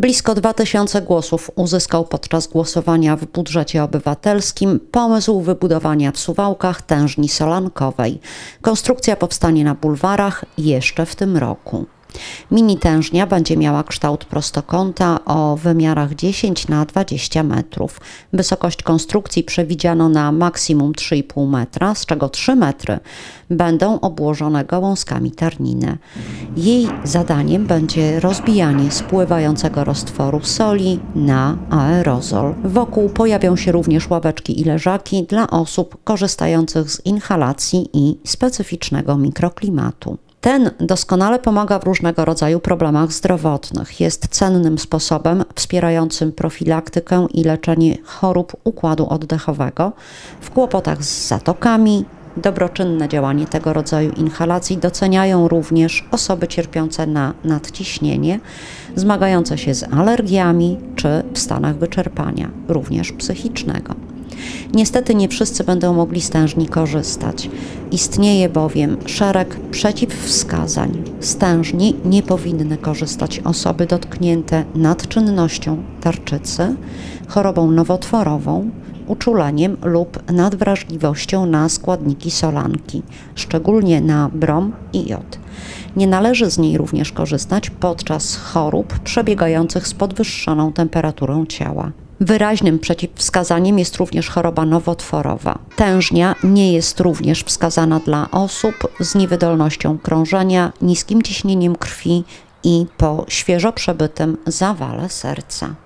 Blisko 2000 głosów uzyskał podczas głosowania w budżecie obywatelskim pomysł wybudowania w Suwałkach tężni solankowej. Konstrukcja powstanie na bulwarach jeszcze w tym roku. Mini tężnia będzie miała kształt prostokąta o wymiarach 10 na 20 metrów. Wysokość konstrukcji przewidziano na maksimum 3,5 metra, z czego 3 metry będą obłożone gałązkami tarniny. Jej zadaniem będzie rozbijanie spływającego roztworu soli na aerozol. Wokół pojawią się również ławeczki i leżaki dla osób korzystających z inhalacji i specyficznego mikroklimatu. Ten doskonale pomaga w różnego rodzaju problemach zdrowotnych. Jest cennym sposobem wspierającym profilaktykę i leczenie chorób układu oddechowego w kłopotach z zatokami. Dobroczynne działanie tego rodzaju inhalacji doceniają również osoby cierpiące na nadciśnienie, zmagające się z alergiami czy w stanach wyczerpania, również psychicznego. Niestety nie wszyscy będą mogli z tężni korzystać. Istnieje bowiem szereg przeciwwskazań. Z tężni nie powinny korzystać osoby dotknięte nadczynnością tarczycy, chorobą nowotworową, uczuleniem lub nadwrażliwością na składniki solanki, szczególnie na brom i jod. Nie należy z niej również korzystać podczas chorób przebiegających z podwyższoną temperaturą ciała. Wyraźnym przeciwwskazaniem jest również choroba nowotworowa. Tężnia nie jest również wskazana dla osób z niewydolnością krążenia, niskim ciśnieniem krwi i po świeżo przebytym zawale serca.